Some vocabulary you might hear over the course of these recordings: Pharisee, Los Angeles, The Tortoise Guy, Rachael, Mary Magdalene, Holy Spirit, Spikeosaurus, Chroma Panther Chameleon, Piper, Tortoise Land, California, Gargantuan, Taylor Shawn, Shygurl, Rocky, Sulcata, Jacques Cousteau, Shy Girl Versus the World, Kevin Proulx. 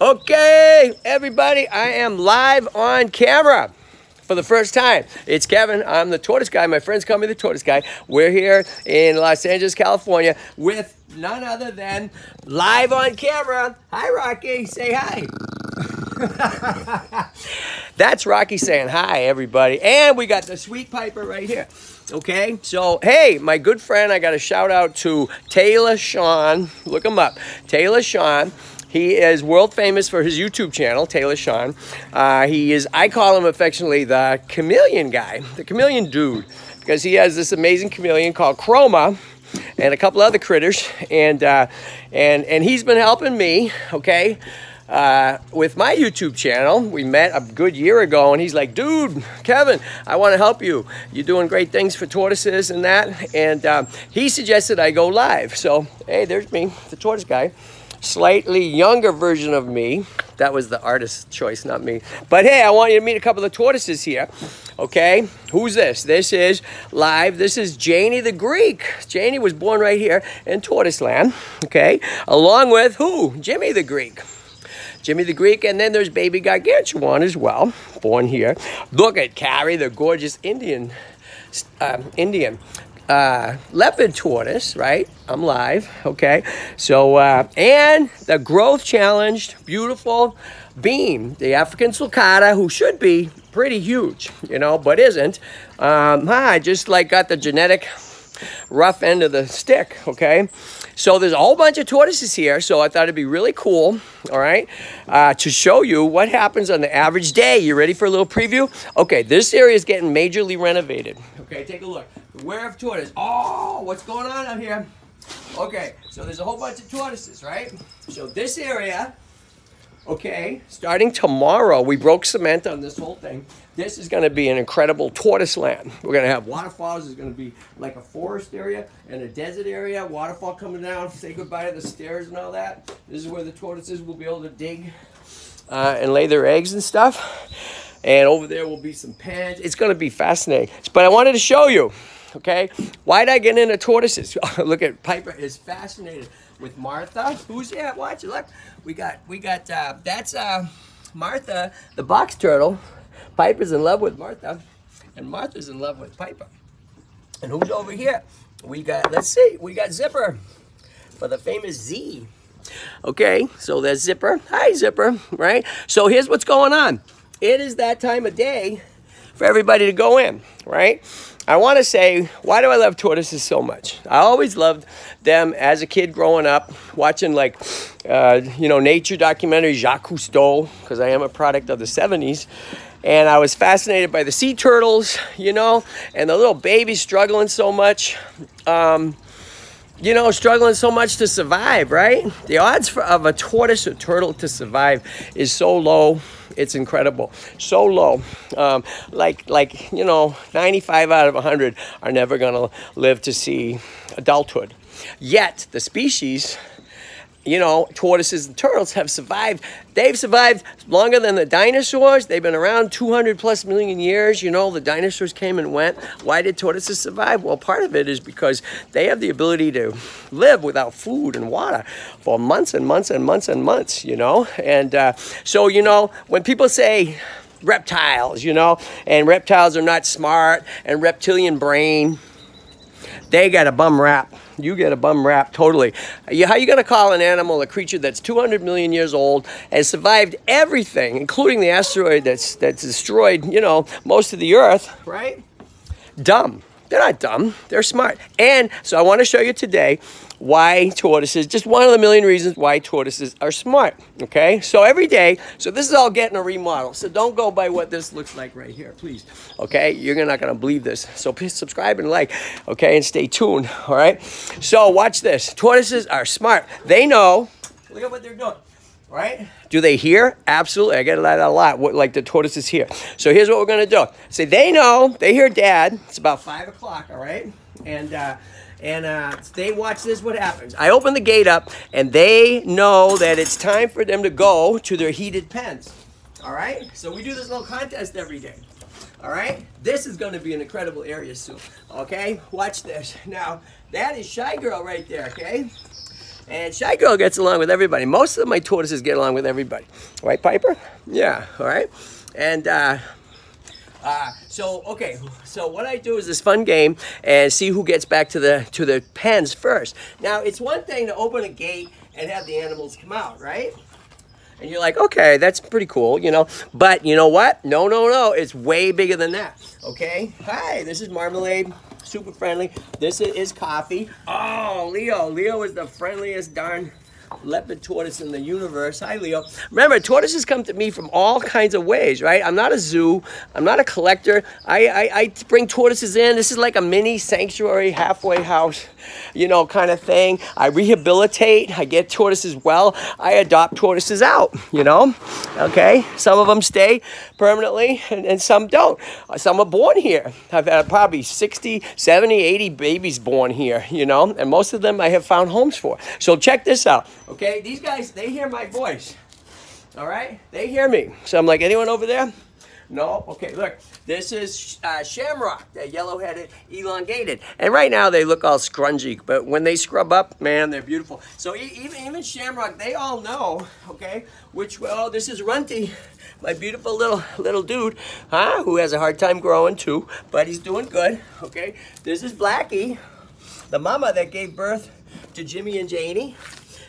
Okay, everybody, I am live on camera for the first time. It's Kevin. I'm the Tortoise Guy. My friends call me the Tortoise Guy. We're here in Los Angeles, California with none other than live on camera. Hi, Rocky. Say hi. That's Rocky saying hi, everybody. And we got the sweet Piper right here. Okay, so hey, my good friend, I got a shout out to Taylor Shawn. Look him up. Taylor Shawn. He is world famous for his YouTube channel, Taylor Shawn. He is, I call him affectionately, the chameleon guy, the chameleon dude, because he has this amazing chameleon called Chroma and a couple other critters. And he's been helping me, okay, with my YouTube channel. We met a good year ago, and he's like, dude, Kevin, I want to help you. You're doing great things for tortoises and that. And he suggested I go live. So, hey, there's me, the Tortoise Guy. Slightly younger version of me. That was the artist's choice, not me. But hey, I want you to meet a couple of tortoises here. Okay, who's this? This is live. This is Janie the Greek. Janie was born right here in Tortoise Land. Okay, along with who? Jimmy the Greek. Jimmy the Greek, and then there's Baby Gargantuan as well, born here. Look at Carrie, the gorgeous Indian, leopard tortoise, right? I'm live, okay? So, and the growth challenged, beautiful beam, the African sulcata, who should be pretty huge, you know, but isn't. I just like got the genetic rough end of the stick, okay? So there's a whole bunch of tortoises here, so I thought it'd be really cool, all right, to show you what happens on the average day. You ready for a little preview? Okay, this area is getting majorly renovated. Okay, take a look. Beware of tortoise. Oh, what's going on out here? Okay, so there's a whole bunch of tortoises, right? So this area, okay, starting tomorrow, we broke cement on this whole thing. This is going to be an incredible tortoise land. We're going to have waterfalls. It's going to be like a forest area and a desert area. Waterfall coming down, say goodbye to the stairs and all that. This is where the tortoises will be able to dig and lay their eggs and stuff. And over there will be some pens. It's going to be fascinating. But I wanted to show you, okay? Why did I get into tortoises? Look at Piper is fascinated with Martha. Who's here? Watch it. Look, we got. That's Martha, the box turtle. Piper's in love with Martha, and Martha's in love with Piper. And who's over here? We got. Let's see. We got Zipper, for the famous Z. Okay, so there's Zipper. Hi, Zipper. Right. So here's what's going on. It is that time of day for everybody to go in, right? I want to say, why do I love tortoises so much? I always loved them as a kid growing up, watching like, you know, nature documentaries, Jacques Cousteau, because I am a product of the 70s. And I was fascinated by the sea turtles, you know, and the little babies struggling so much, you know, struggling so much to survive, right? The odds of a tortoise or turtle to survive is so low. It's incredible. So low. Like you know, 95 out of 100 are never going to live to see adulthood. Yet, the species, you know, tortoises and turtles have survived. They've survived longer than the dinosaurs. They've been around 200 plus million years. You know, the dinosaurs came and went. Why did tortoises survive? Well, part of it is because they have the ability to live without food and water for months and months and months and months, you know. And so, you know, when people say reptiles, you know, and reptiles are not smart and reptilian brain, they got a bum rap. You get a bum rap, totally. How are you going to call an animal, a creature that's 200 million years old, has survived everything, including the asteroid that's destroyed, you know, most of the Earth, right? Dumb. They're not dumb. They're smart. And so I want to show you today why tortoises, just one of the million reasons why tortoises are smart, okay? So every day, so this is all getting a remodel. So don't go by what this looks like right here, please, okay? You're not going to believe this. So please subscribe and like, okay, and stay tuned, all right? So watch this. Tortoises are smart. They know, look at what they're doing, right? Do they hear? Absolutely. I get that a lot, like the tortoises hear. So here's what we're going to do. So they know, they hear Dad. It's about 5 o'clock, all right? And they watch this, what happens. I open the gate up, and they know that it's time for them to go to their heated pens. All right? So we do this little contest every day. All right? This is going to be an incredible area soon. Okay? Watch this. Now, that is Shy Girl right there, okay? And Shy Girl gets along with everybody. Most of my tortoises get along with everybody. Right, Piper? Yeah, all right? And so what I do is this fun game and see who gets back to the pens first. Now, it's one thing to open a gate and have the animals come out, right? And you're like, okay, that's pretty cool, you know. But you know what? No, no, no. It's way bigger than that, okay? Hi, this is Marmalade. Super friendly. This is Coffee. Oh, Leo. Leo is the friendliest darn leopard tortoise in the universe. Hi, Leo. Remember, tortoises come to me from all kinds of ways, right? I'm not a zoo. I'm not a collector. I bring tortoises in. This is like a mini sanctuary, halfway house, you know, kind of thing. I rehabilitate. I get tortoises well. I adopt tortoises out, you know? Okay? Some of them stay permanently and some don't. Some are born here. I've had probably 60, 70, 80 babies born here, you know? And most of them I have found homes for. So check this out. Okay, these guys, they hear my voice, all right? They hear me. So I'm like, anyone over there? No? Okay, look, this is Shamrock, the yellow-headed, elongated. And right now they look all scrungy, but when they scrub up, man, they're beautiful. So even Shamrock, they all know, okay, which, well, this is Runty, my beautiful little dude, huh, who has a hard time growing too, but he's doing good, okay? This is Blackie, the mama that gave birth to Jimmy and Janie.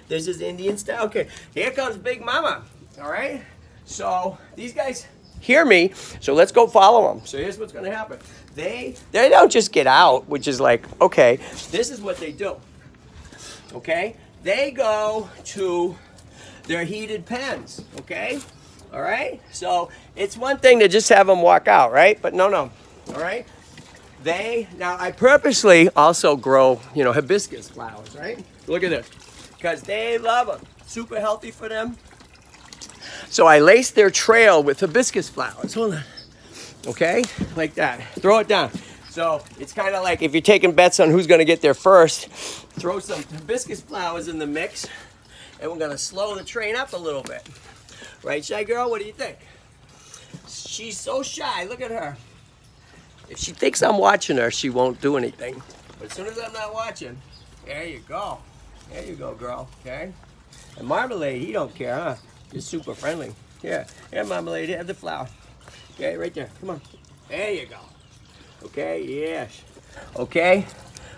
This is Indian style. Okay, here comes Big Mama, all right? So these guys hear me, so let's go follow them. So here's what's gonna happen. They don't just get out, which is like, okay, this is what they do, okay? They go to their heated pens, okay? All right, so it's one thing to just have them walk out, right? But no, no, all right? Now I purposely also grow, you know, hibiscus flowers, right? Look at this. Because they love them, super healthy for them. So I lace their trail with hibiscus flowers. Hold on, okay, like that. Throw it down. So it's kind of like if you're taking bets on who's going to get there first, throw some hibiscus flowers in the mix, and we're going to slow the train up a little bit. Right, Shy Girl? What do you think? She's so shy. Look at her. If she thinks I'm watching her, she won't do anything. But as soon as I'm not watching, there you go. There you go, girl, okay? And Marmalade, he don't care, huh? He's super friendly. Yeah, and Marmalade, have the flower. Okay, right there, come on. There you go. Okay, yes. Okay,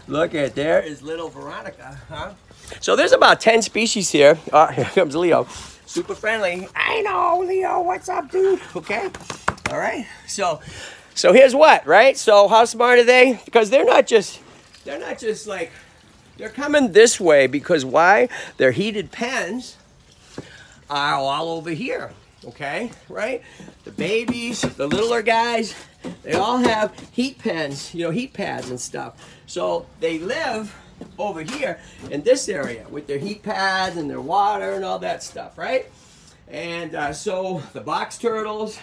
look at, there is little Veronica, huh? So there's about 10 species here. Oh, here comes Leo. Super friendly. I know, Leo, what's up, dude? Okay, all right, so here's what, right? So how smart are they? Because they're not just like, they're coming this way because why? Their heated pens are all over here, okay, right? The babies, the littler guys, they all have heat pens, you know, heat pads and stuff. So they live over here in this area with their heat pads and their water and all that stuff, right? And so the box turtles,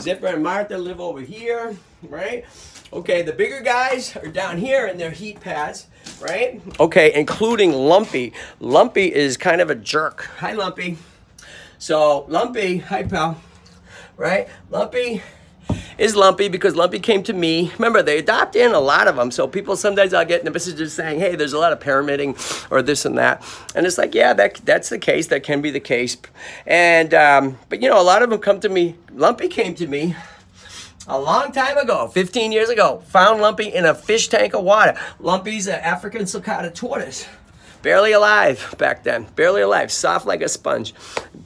Zipper and Martha live over here, right? Okay, the bigger guys are down here in their heat pads, right? Okay, including Lumpy. Lumpy is kind of a jerk. Hi, Lumpy. So Lumpy, hi, pal, right? Lumpy is Lumpy because Lumpy came to me. Remember, they adopt in a lot of them. So people, sometimes I'll get messages saying, hey, there's a lot of pyramiding or this and that. And it's like, yeah, that's the case. That can be the case. And, but you know, a lot of them come to me. Lumpy came to me a long time ago, 15 years ago. Found Lumpy in a fish tank of water. Lumpy's an African sulcata tortoise. Barely alive back then, barely alive, soft like a sponge.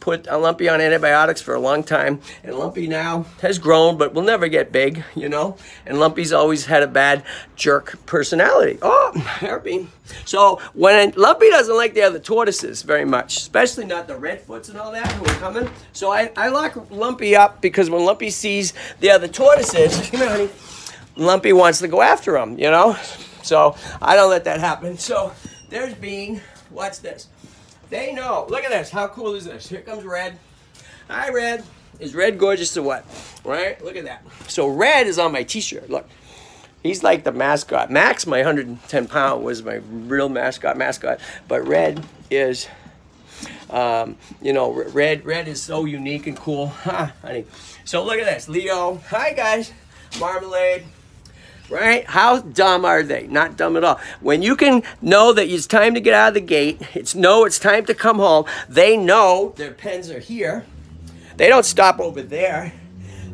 Put a Lumpy on antibiotics for a long time, and Lumpy now has grown, but will never get big, you know? And Lumpy's always had a bad jerk personality. Oh, hairbeam. So when Lumpy doesn't like the other tortoises very much, especially not the redfoots and all that who are coming. So I lock Lumpy up because when Lumpy sees the other tortoises, come here, honey, Lumpy wants to go after them, you know? So I don't let that happen. So there's Bean. Watch this. They know. Look at this. How cool is this? Here comes Red. Hi, Red. Is Red gorgeous or what? Right? Look at that. So Red is on my t-shirt. Look. He's like the mascot. Max, my 110-pound, was my real mascot. But Red is, you know, Red is so unique and cool. Ha, honey. So look at this. Leo. Hi, guys. Marmalade. right? How dumb are they? Not dumb at all. When you can know that it's time to get out of the gate, it's time to come home. They know their pens are here. They don't stop over there.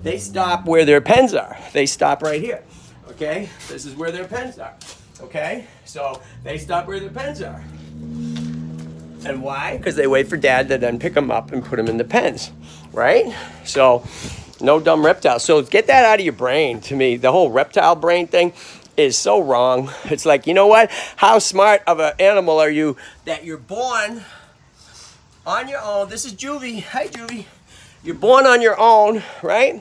They stop where their pens are. They stop right here, okay? This is where their pens are, okay? So they stop where their pens are. And why? Because they wait for Dad to then pick them up and put them in the pens, right? So no dumb reptiles. So get that out of your brain. To me, the whole reptile brain thing is so wrong. It's like, you know what? How smart of an animal are you that you're born on your own? This is Juvie. Hi, Juvie. You're born on your own, right?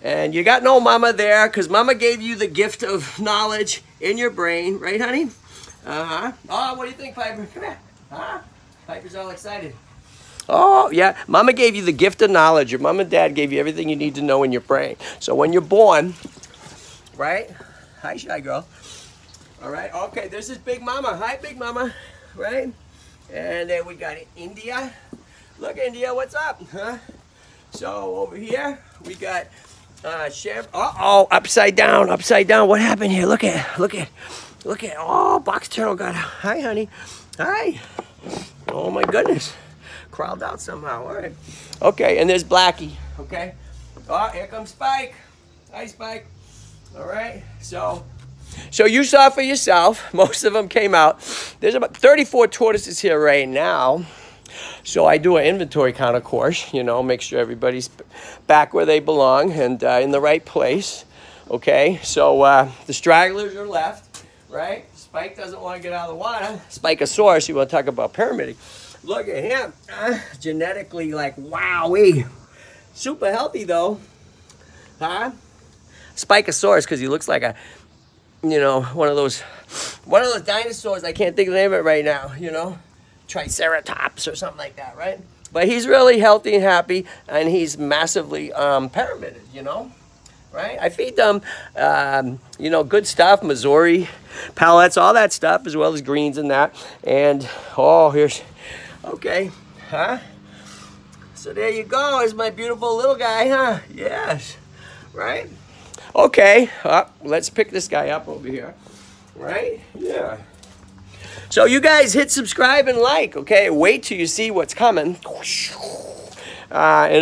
And you got no mama there because mama gave you the gift of knowledge in your brain, right, honey? Uh-huh. Oh, what do you think, Piper? Come here. Huh? Piper's all excited. Oh, yeah. Mama gave you the gift of knowledge. Your mom and dad gave you everything you need to know in your brain. So when you're born, right? Hi, shy girl. All right. Okay, this is Big Mama. Hi, Big Mama. Right? And then we got India. Look, India, what's up? Huh? So over here, we got uh-oh, upside down, upside down. What happened here? Look at, look at, look at. Oh, box turtle got out. Hi, honey. Hi. Oh, my goodness. Crawled out somehow. All right. Okay, and there's Blackie. Okay. Oh, here comes Spike. Hi, Spike. All right. So you saw for yourself. Most of them came out. There's about 34 tortoises here right now. So I do an inventory count, of course, you know, make sure everybody's back where they belong and in the right place, okay? So the stragglers are left, right? Spike doesn't want to get out of the water. Spikeosaurus, you want to talk about pyramiding. Look at him, genetically like, wowee. Super healthy though, huh? Spikeosaurus, because he looks like a, you know, one of those dinosaurs, I can't think of the name of it right now, you know? Triceratops or something like that, right? But he's really healthy and happy, and he's massively pyramided, you know, right? I feed them, you know, good stuff, Missouri pellets, all that stuff, as well as greens and that. And, oh, here's, okay, huh? So there you go. Is my beautiful little guy, huh? Yes, right? Okay, let's pick this guy up over here, right? Yeah. So you guys hit subscribe and like, okay? Wait till you see what's coming. In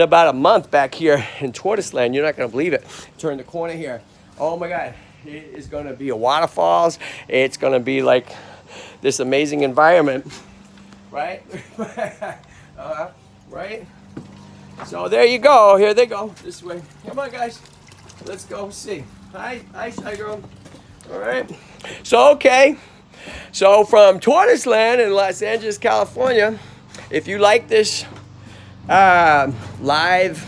about a month back here in Tortoise Land, you're not going to believe it. Turn the corner here. Oh, my God. It is going to be a waterfalls. It's going to be like this amazing environment, right? Right? So there you go. Here they go. This way. Come on, guys. Let's go see. Hi. Hi, shy girl. All right. So, okay. So from Tortoise Land in Los Angeles, California, if you like this live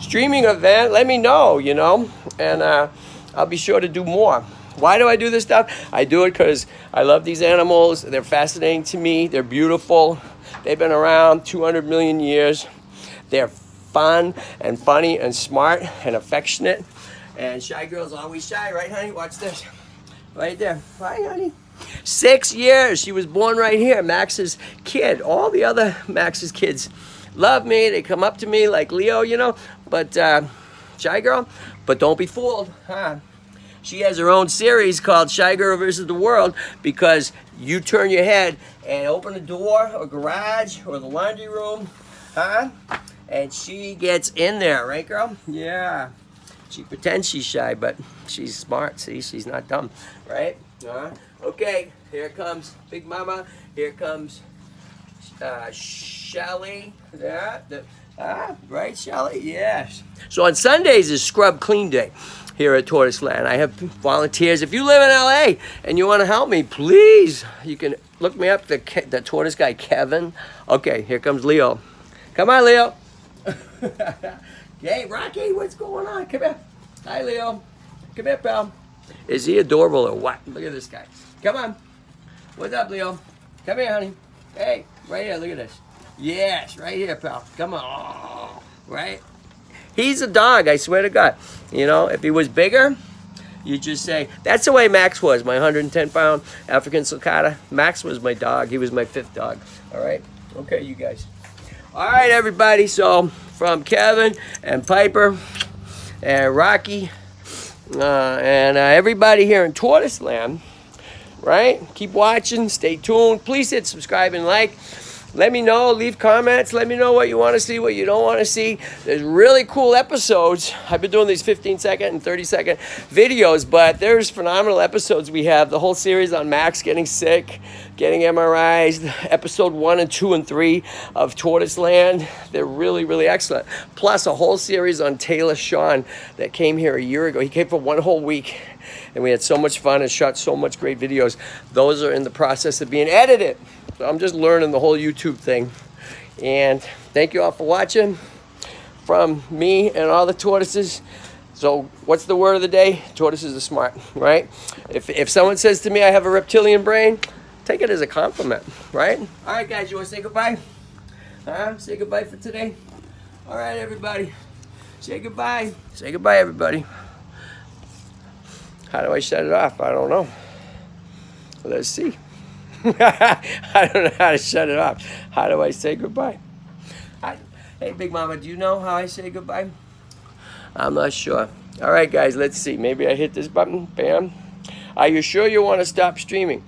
streaming event, let me know, you know, and I'll be sure to do more. Why do I do this stuff? I do it because I love these animals. They're fascinating to me. They're beautiful. They've been around 200 million years. They're fun and funny and smart and affectionate. And shy girl's always shy, right, honey? Watch this. Right there. Hi, honey. 6 years. She was born right here. Max's kid. All the other Max's kids love me. They come up to me like Leo, you know. But Shy Girl. But don't be fooled. Huh? She has her own series called Shy Girl Versus the World, because you turn your head and open a door or garage or the laundry room, huh? And she gets in there, right, girl? Yeah. She pretends she's shy, but she's smart. See, she's not dumb, right? Okay, here comes Big Mama. Here comes Shelly. Yeah, right, Shelly? Yes. So on Sundays is Scrub Clean Day here at Tortoise Land. I have volunteers. If you live in L.A. and you want to help me, please, you can look me up, the Tortoise Guy, Kevin. Okay, here comes Leo. Come on, Leo. Hey, Rocky, what's going on? Come here. Hi, Leo. Come here, pal. Is he adorable or what? Look at this guy. Come on. What's up, Leo? Come here, honey. Hey, right here. Look at this. Yes, right here, pal. Come on. Oh, right? He's a dog, I swear to God. You know, if he was bigger, you'd just say, that's the way Max was, my 110-pound African sulcata. Max was my dog. He was my 5th dog. All right? Okay, you guys. All right, everybody. So from Kevin and Piper and Rocky Everybody here in Tortoise Land, right? Keep watching, stay tuned. Please hit subscribe and like. Let me know, leave comments. Let me know what you want to see, what you don't want to see. There's really cool episodes. I've been doing these 15-second and 30-second videos, but there's phenomenal episodes we have. The whole series on Max getting sick, getting MRIs, episode 1, 2, and 3 of Tortoise Land. They're really, really excellent. Plus a whole series on Taylor Shawn that came here a year ago. He came for one whole week, and we had so much fun and shot so much great videos. Those are in the process of being edited. So I'm just learning the whole YouTube thing. And thank you all for watching. From me and all the tortoises. So what's the word of the day? Tortoises are smart, right? If someone says to me I have a reptilian brain, take it as a compliment, right? All right, guys, you want to say goodbye? Huh? Say goodbye for today? All right, everybody. Say goodbye. Say goodbye, everybody. How do I shut it off? I don't know. Let's see. I don't know how to shut it off. How do I say goodbye? Hey, Big Mama, do you know how I say goodbye? I'm not sure. All right, guys, let's see. Maybe I hit this button. Bam. Are you sure you want to stop streaming?